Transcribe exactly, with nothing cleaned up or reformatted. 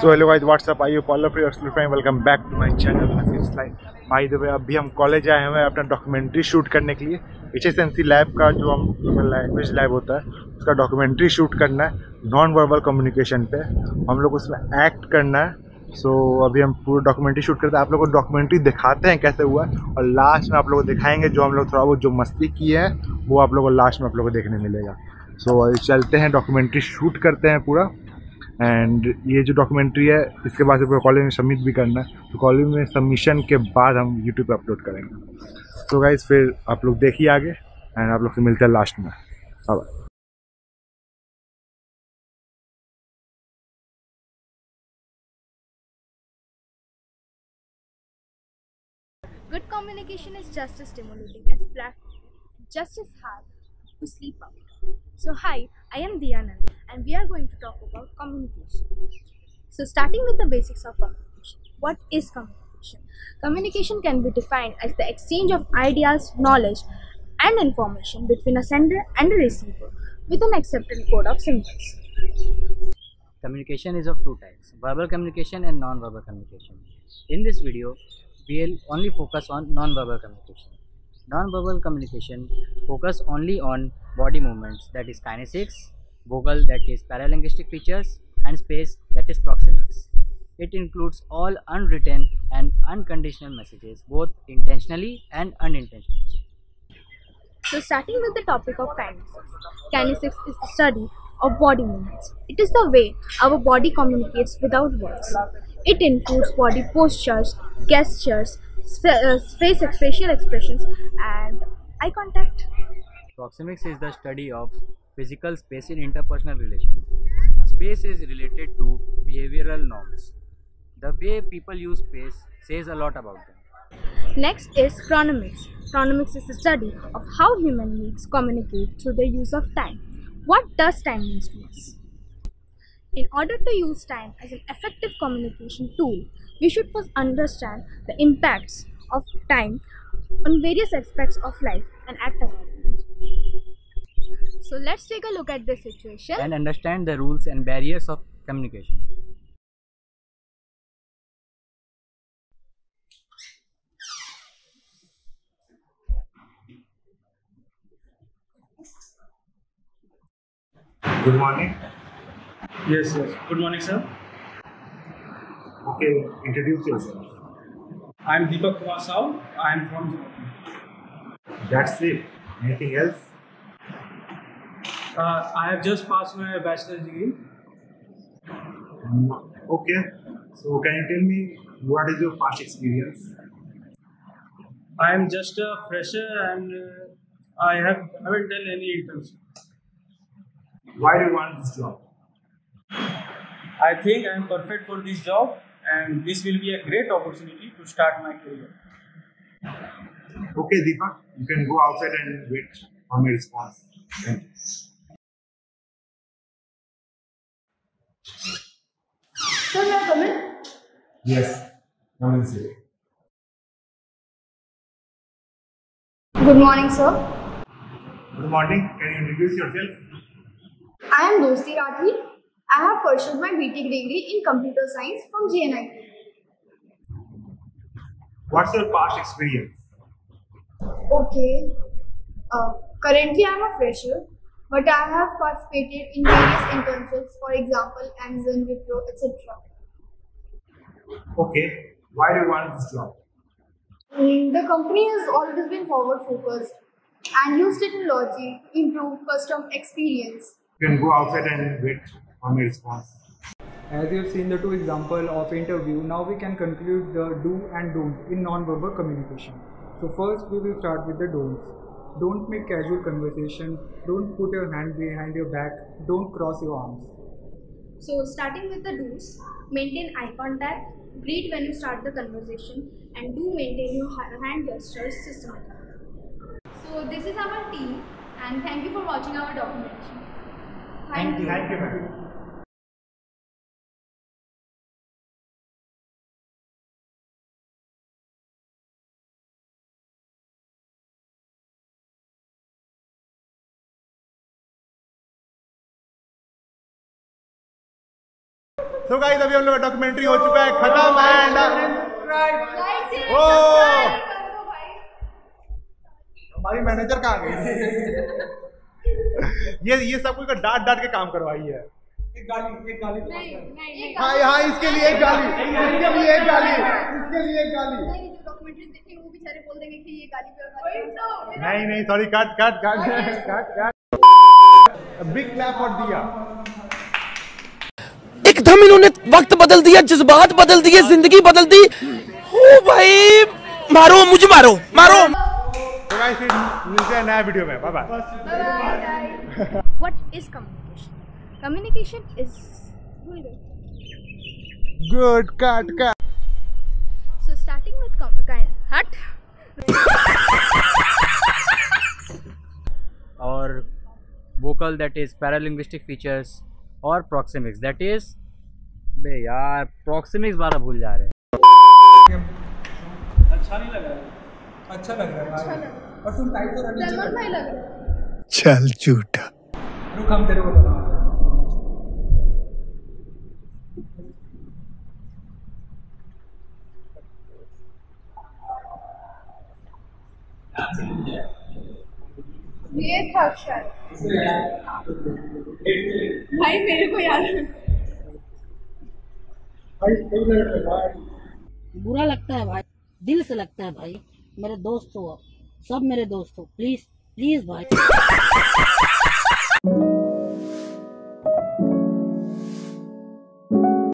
So hello guys, what's up I hope all of you are still fine. Welcome back to my channel Asif live. By the way, अभी हम college आए हुए हैं अपना documentary shoot करने के लिए। H S N C lab का जो हम लैंग्वेज लैब होता है उसका डॉक्यूमेंट्री शूट करना है नॉन वर्बल कम्युनिकेशन पे। हम लोग उसमें एक्ट करना है। सो so, अभी हम पूरा डॉक्यूमेंट्री शूट करते हैं। आप लोगों को डॉक्यूमेंट्री दिखाते हैं कैसे हुआ है, और लास्ट में आप लोगों को दिखाएंगे जो हम लोग थोड़ा बहुत जो मस्ती की है वो आप लोगों को लास्ट में आप लोगों को देखने मिलेगा। सो so, चलते हैं, डॉक्यूमेंट्री शूट करते हैं पूरा। एंड ये जो डॉक्यूमेंट्री है इसके बाद से पूरा कॉलेज में सबमिट भी करना है, तो कॉलेज में सबमिशन के बाद हम यूट्यूब पर अपलोड करेंगे। तो so, गाइज फिर आप लोग देखिए आगे, एंड आप लोग से मिलते हैं लास्ट में। अब good communication is just as stimulating as platform, just as hard to sleep out. So hi, I am Diana and we are going to talk about communication. So starting with the basics of communication. What is communication? Communication can be defined as the exchange of ideas, knowledge and information between a sender and a receiver with an accepted code of symbols. Communication is of two types, verbal communication and non-verbal communication. In this video, we will only focus on non-verbal communication. Non-verbal communication focus only on body movements, that is kinesics, vocal, that is paralinguistic features, and space, that is proxemics. It includes all unwritten and unconditional messages, both intentionally and unintentionally. So starting with the topic of kinesics. Kinesics is the study of body movements. It is the way our body communicates without words. It includes body postures, gestures, face facial expressions, and eye contact. Proxemics is the study of physical space in interpersonal relations. Space is related to behavioral norms. The way people use space says a lot about them. Next is chronomics. Chronomics is the study of how human beings communicate through the use of time. What does time mean to us? In order to use time as an effective communication tool, we should first understand the impacts of time on various aspects of life and act upon it. So let's take a look at this situation and understand the rules and barriers of communication. Good morning. Yes, yes. Good morning, sir. Okay, introduce yourself. I am Deepak Kumar Saul. I am from Japan. That's it. Anything else? Uh, I have just passed my bachelor's degree. Um, okay. So, can you tell me what is your past experience? I am just a fresher and uh, I have haven't done any internship. Why do you want this job? I think I am perfect for this job and this will be a great opportunity to start my career. Okay Deepak, you can go outside and wait for my response. Thank you. Sir, you are coming? Yes, come and see. Good morning, sir. Good morning. Can you introduce yourself? I am Dosti Rathi. I have pursued my B Tech degree in computer science from G N I. What's your past experience? Okay, uh, currently I am a fresher, but I have participated in various internships, for example Amazon, Wipro, et cetera. Okay, why do you want this job? Mm, the company has always been forward focused and used technology to improve customer experience. You can go outside and wait for my response. As you have seen the two examples of interview, now we can conclude the do and don't in non-verbal communication. So first we will start with the don'ts. Don't make casual conversation, don't put your hand behind your back, don't cross your arms. So starting with the do's, maintain eye contact, greet when you start the conversation, and do maintain your hand gestures systematically. So this is our team and thank you for watching our documentary. Thank you. Thank you, ma'am. So guys, अभी हम लोग का documentary हो चुका है खत्म and ओ हमारी manager कहाँ गई? ये ये सब कुछ डांट डांट के काम करवाई है। एक गाली एक गाली नहीं, हाँ हाँ इसके लिए एक गाली इसके लिए एक गाली इसके लिए एक गाली बोल देंगे कि ये गाली पर नहीं नहीं sorry cut cut cut cut big clap और दिया। एकदम इन्होंने वक्त बदल दिया, जज्बात बदल दिए, जिंदगी बदल दी। ओ भाई मारो मुझे मारो मारो। तो गाइस फिर मिलते हैं नया वीडियो में। Bye bye. What is communication? Communication is good cut cut starting with kind hut or vocal that is paralinguistic features or proxemics that is बे यार proxemics बारा भूल जा रहे हैं। अच्छा नहीं लग रहा है, अच्छा लग रहा है और तुम टाइट तो रवि सलमान भाई लग रहा। चल झूठा रुक हम तेरे को बता ये था भाई मेरे को याद बुरा लगता है भाई, दिल से लगता है भाई। मेरे दोस्त हो, सब मेरे दोस्त हो, प्लीज प्लीज भाई।